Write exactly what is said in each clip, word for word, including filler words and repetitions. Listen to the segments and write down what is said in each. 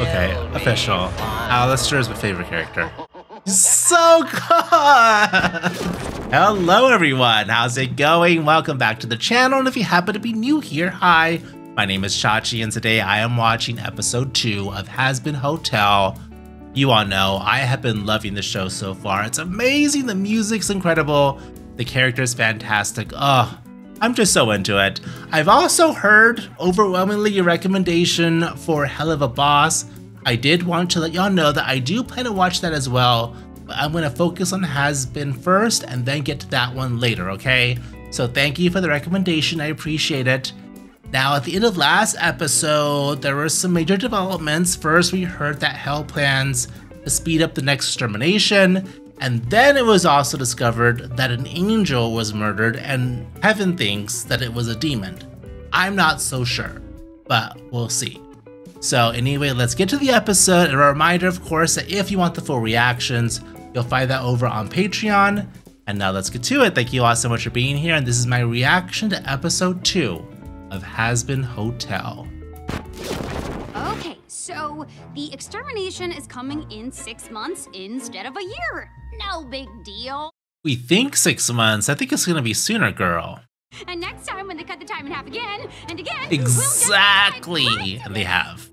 Okay, official. Alastor is my favorite character. So good! Hello everyone, how's it going? Welcome back to the channel, and if you happen to be new here, hi. My name is Chachi, and today I am watching episode two of Hazbin Hotel. You all know, I have been loving the show so far. It's amazing, the music's incredible, the character's fantastic, oh, I'm just so into it. I've also heard overwhelmingly a recommendation for Helluva Boss. I did want to let y'all know that I do plan to watch that as well, but I'm gonna focus on Hazbin first and then get to that one later, okay? So thank you for the recommendation, I appreciate it. Now at the end of last episode, there were some major developments. First, we heard that Hell plans to speed up the next extermination. And then it was also discovered that an angel was murdered, and Heaven thinks that it was a demon. I'm not so sure, but we'll see. So anyway, let's get to the episode. And a reminder, of course, that if you want the full reactions, you'll find that over on Patreon. And now let's get to it. Thank you all so much for being here. And this is my reaction to episode two of Hazbin Hotel. Okay, so the extermination is coming in six months instead of a year. No big deal. We think six months. I think it's gonna be sooner, girl. And next time when they cut the time in half again and again. Exactly. We'll just... And they have.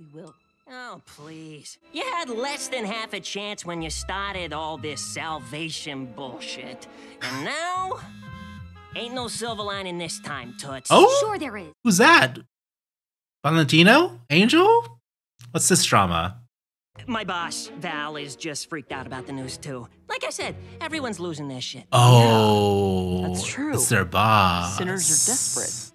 We will. Oh, please. You had less than half a chance when you started all this salvation bullshit. And now, ain't no silver lining this time, toots. Oh, sure there is. Who's that? Valentino? Angel? What's this drama? My boss, Val, is just freaked out about the news, too. Like I said, everyone's losing their shit. Oh, yeah, that's true. It's their boss. Sinners are desperate.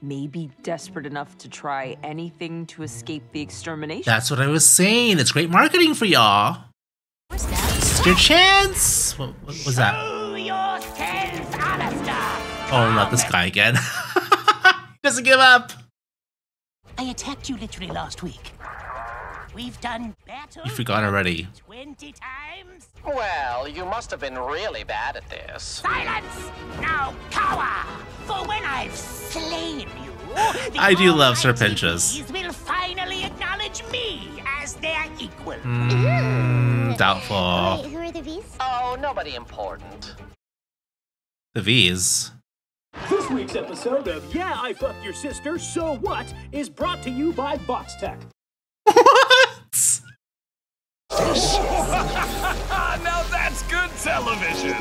Maybe desperate enough to try anything to escape the extermination. That's what I was saying. It's great marketing for y'all. What's that? This is your chance. What, what was that? Show your sins, Alastor. Oh, not this guy again. Doesn't give up. I attacked you literally last week. We've done battle. You forgot already. twenty times. Well, you must have been really bad at this. Silence! Now cower! For when I've slain you, I do love Sir Pentious. Will finally acknowledge me as their equal. Mm, doubtful. Wait, who are the V's? Oh, nobody important. The V's. This week's episode of Yeah, I Fucked Your Sister, So What? Is brought to you by Box Tech. What? Now that's good television.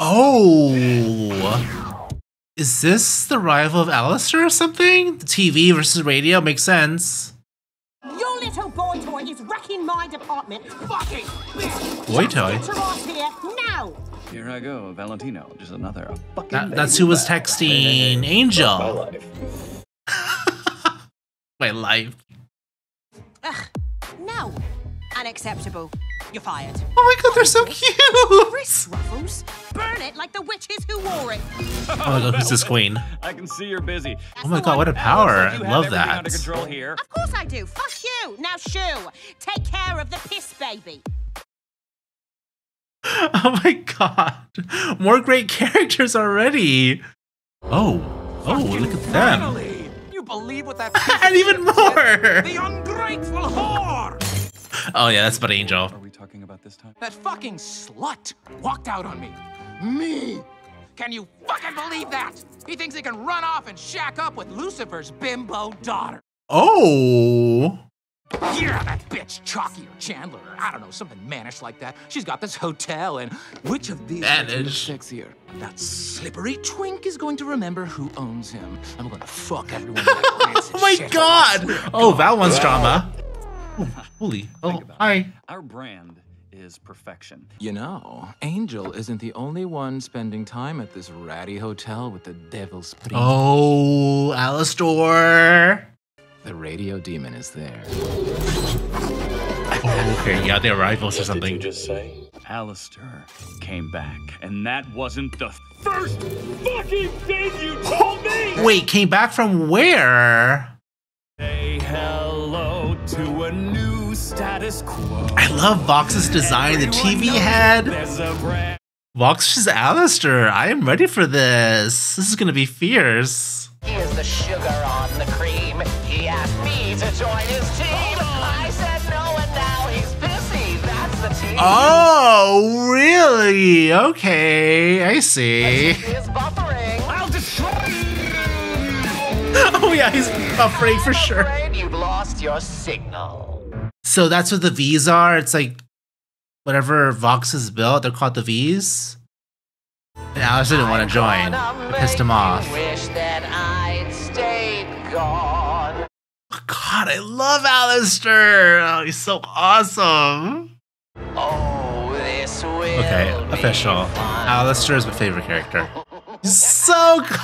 Oh. Is this the rival of Alastor or something? The T V versus radio makes sense. Your little boy toy is wrecking my department. Fucking boy toy. Get your ass here now. Here I go, Valentino. Just another fucking. That, that's who was texting Angel. My life. My life. Ugh, no, unacceptable. You're fired. Oh my god, they're so cute. Wrist ruffles. Burn it like the witches who wore it. Oh my god, who's this queen? I can see you're busy. Oh my god, what a power! I love that. Under control here. Of course I do. Fuck you. Now shoo. Take care of the piss, baby. Oh my god! More great characters already. Oh, oh, look at them. You believe what that? And even more. The ungrateful whore. Oh yeah, that's but Angel. Are we talking about this time? That fucking slut walked out on me. Me. Can you fucking believe that? He thinks he can run off and shack up with Lucifer's bimbo daughter. Oh. Yeah, that bitch, Chalky or Chandler, or I don't know, something mannish like that. She's got this hotel, and which of these is sexier? That slippery twink is going to remember who owns him. I'm going to fuck everyone. Oh my god! Oh, that one's drama. Oh, holy. Oh, hi. Our brand is perfection. You know, Angel isn't the only one spending time at this ratty hotel with the devil's priest. Oh, Alastor. The radio demon is there. Oh, okay, yeah, they're rivals or something. Did you just say? Alastor came back, and that wasn't the first fucking thing you told me! Wait, came back from where? Say hello to a new status quo. I love Vox's design, the T V head. Vox is Alastor. I am ready for this. This is gonna be fierce. Here's the sugar on the cream. He asked me to join his team. Oh, really? Okay, I see. Is buffering. I'll destroy you. Oh yeah, he's buffering for sure. You've lost your signal. So that's what the V's are. It's like whatever Vox is built, they're called the V's. And Alice didn't want to join. It pissed him off. Wish that I'd stayed gone. Oh, God, I love Alastor. Oh, he's so awesome. Oh, this will okay, official. Alastor is my favorite character. He's so good.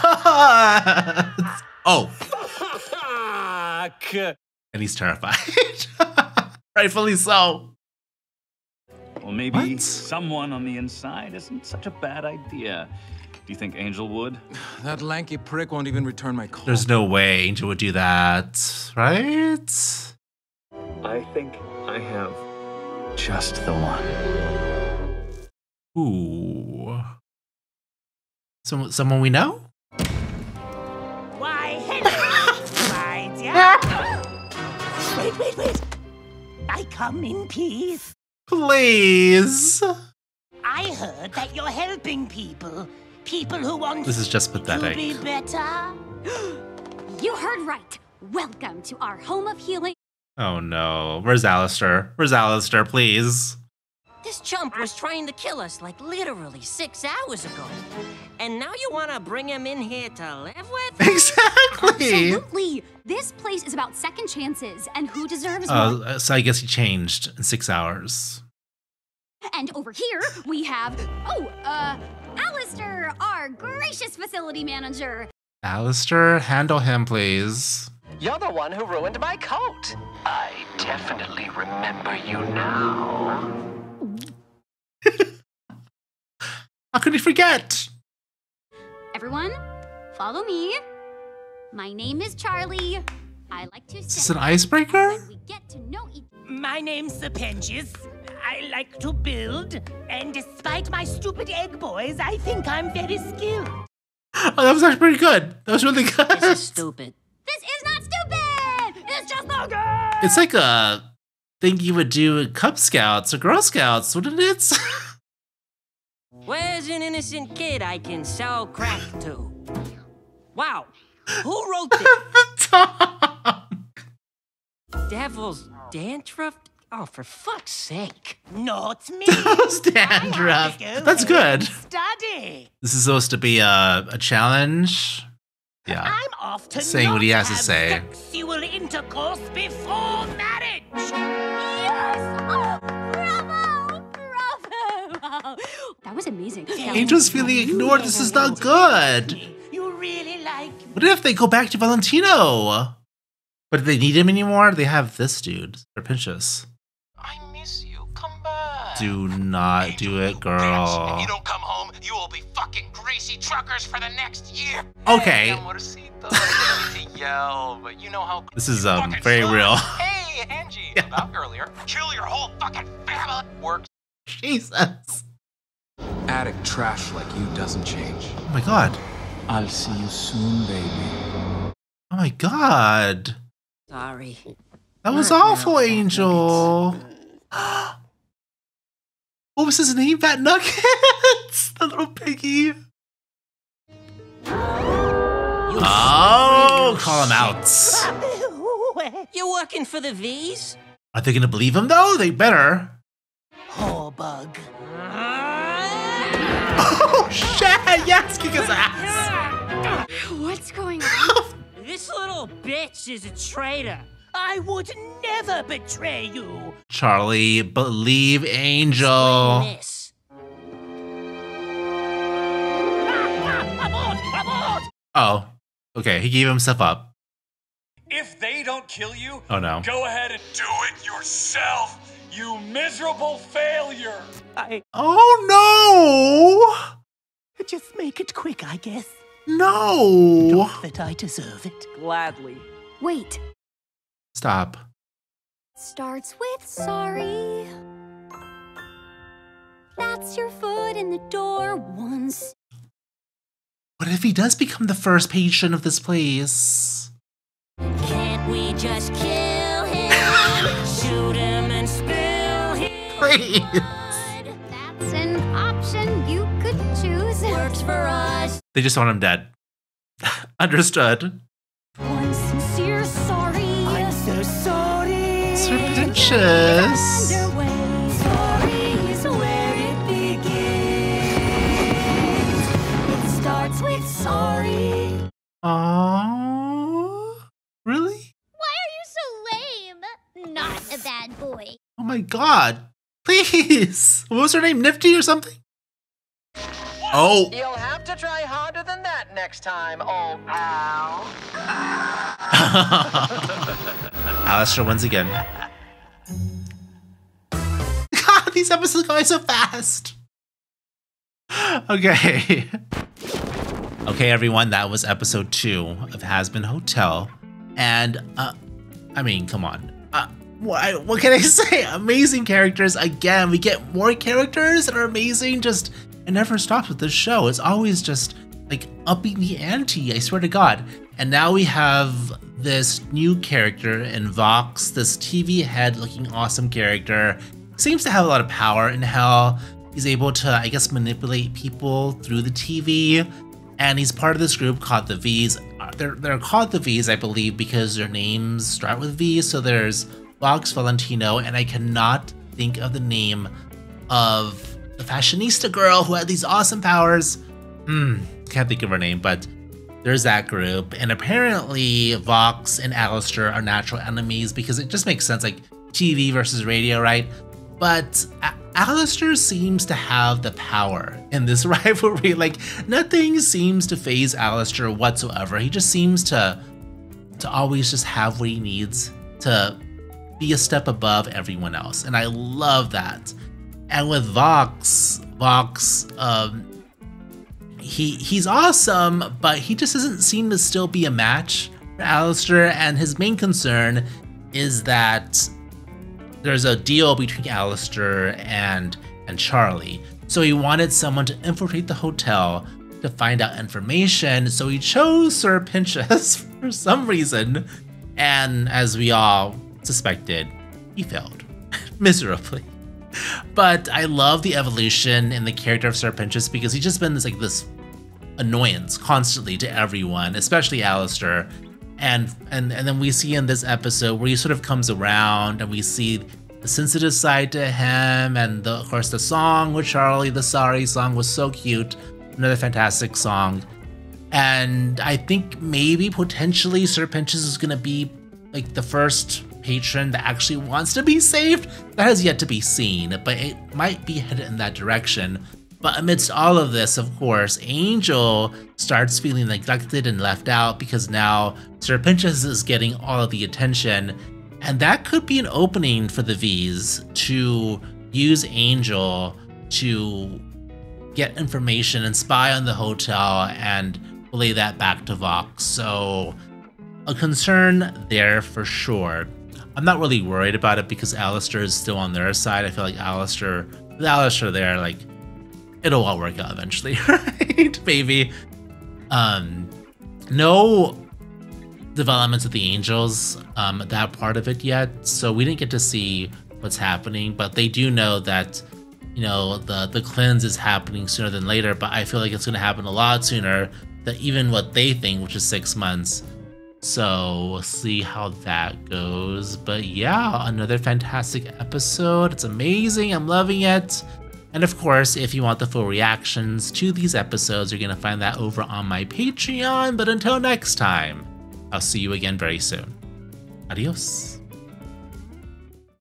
Oh. And he's terrified. Rightfully so. Or maybe what? Someone on the inside isn't such a bad idea. Do you think Angel would? That lanky prick won't even return my call. There's no way Angel would do that, right? I think I have just the one. Ooh. Some, someone we know? Why, hello, my dear. Wait, wait, wait. I come in peace. Please. I heard that you're helping people. People who want this is just pathetic. To be better. You heard right. Welcome to our home of healing. Oh no. Where's Alastor? Where's Alastor, please? This chump was trying to kill us like literally six hours ago. And now you want to bring him in here to live with? Exactly. Absolutely. This place is about second chances and who deserves uh, more. So I guess he changed in six hours. And over here we have, oh, uh, Alastor, our gracious facility manager. Alastor, handle him, please. You're the one who ruined my coat. I definitely remember you now. How could he forget? Everyone, follow me. My name is Charlie. I like to. Is this an icebreaker? We get to know each my name's Sir Pentious. I like to build, and despite my stupid egg boys, I think I'm very skilled. Oh, that was actually pretty good. That was really good. This is stupid. This is not stupid. It's just no good. It's like a thing you would do in Cub Scouts or Girl Scouts, wouldn't it? Where's an innocent kid I can sell crack to? Wow, who wrote this? Tom. Devil's dandruff? Oh, for fuck's sake. Not me. Devil's dandruff. Go That's good. Study. This is supposed to be a, a challenge. Yeah. I'm off to saying what he has to say. Sexual intercourse before marriage. Yes. Oh, bravo, bravo. That was amazing. Angel's feeling ignored. This is not good. You really like me. What if they go back to Valentino? But do they need him anymore? They have this dude. They're Pentious. I miss you. Come back. Do not Angel, do it, girl. If you don't come home, you will be fucking greasy truckers for the next year. Okay. Hey, to yell, but you know how this is um very son. Real. Hey, Angie, yeah. About earlier, kill your whole fucking family. Works. Jesus. Attic trash like you doesn't change. Oh my god. I'll see you soon, baby. Oh my god. Sorry. That was Not awful, now, Angel. What was his name? Fat Nuggets? The little piggy. Oh, call him out. You're working for the V's? Are they going to believe him, though? They better. Horbug. Oh, shit. Yes, kick his ass. What's going on? This little bitch is a traitor. I would never betray you. Charlie, believe Angel. This. Oh, okay. He gave himself up. If they don't kill you, oh no. Go ahead and do it yourself, you miserable failure. I. Oh no! Just make it quick, I guess. No! Don't that I deserve it. Gladly. Wait. Stop. Starts with sorry. That's your foot in the door once. What if he does become the first patient of this place? Can't we just kill him? Shoot him and spill him. Please. option you could choose works for us. They just want him dead. Understood. I'm sincere sorry. I'm so sorry. Sir Pentious. Sorry is where it begins. It starts with sorry. Aww. Really? Why are you so lame? Not a bad boy. Oh my god. Please! What was her name? Nifty or something? Oh! You'll have to try harder than that next time, old pal. Alastor wins again. God, these episodes are going so fast! Okay. Okay, everyone, that was episode two of Hazbin Hotel. And, uh, I mean, come on. Uh, What, what can I say? Amazing characters again. We get more characters that are amazing. Just it never stops with this show. It's always just like upping the ante. I swear to God. And now we have this new character in Vox. This T V head looking awesome character seems to have a lot of power in hell. He's able to, I guess, manipulate people through the T V. And he's part of this group called the V's. They're they're called the V's, I believe, because their names start with V. So there's Vox, Valentino, and I cannot think of the name of the fashionista girl who had these awesome powers. Hmm, can't think of her name, but there's that group. And apparently Vox and Alastor are natural enemies because it just makes sense, like T V versus radio, right? But Alastor seems to have the power in this rivalry. Like nothing seems to faze Alastor whatsoever. He just seems to, to always just have what he needs to be a step above everyone else, and I love that. And with Vox, Vox, um, he he's awesome, but he just doesn't seem to still be a match for Alastor. And his main concern is that there's a deal between Alastor and and Charlie, so he wanted someone to infiltrate the hotel to find out information. So he chose Sir Pentious for some reason, and as we all suspected, he failed miserably. But I love the evolution in the character of Sir Pentious because he's just been this like this annoyance constantly to everyone, especially Alastor. And and and then we see in this episode where he sort of comes around and we see the sensitive side to him, and the, of course the song with Charlie, the sorry song was so cute. Another fantastic song. And I think maybe potentially Sir Pentious is gonna be like the first patron that actually wants to be saved. That has yet to be seen, but it might be headed in that direction. But amidst all of this, of course, Angel starts feeling neglected and left out because now Sir Pentious is getting all of the attention, and that could be an opening for the V's to use Angel to get information and spy on the hotel and relay that back to Vox. So a concern there for sure. I'm not really worried about it because Alastor is still on their side. I feel like Alastor, with Alastor there, like, it'll all work out eventually, right, baby? Um, no developments of the Angels, um, that part of it yet, so we didn't get to see what's happening, but they do know that, you know, the, the cleanse is happening sooner than later, but I feel like it's gonna happen a lot sooner than even what they think, which is six months. So we'll see how that goes. But yeah, another fantastic episode. It's amazing. I'm loving it. And of course, if you want the full reactions to these episodes, you're going to find that over on my Patreon. But until next time, I'll see you again very soon. Adios.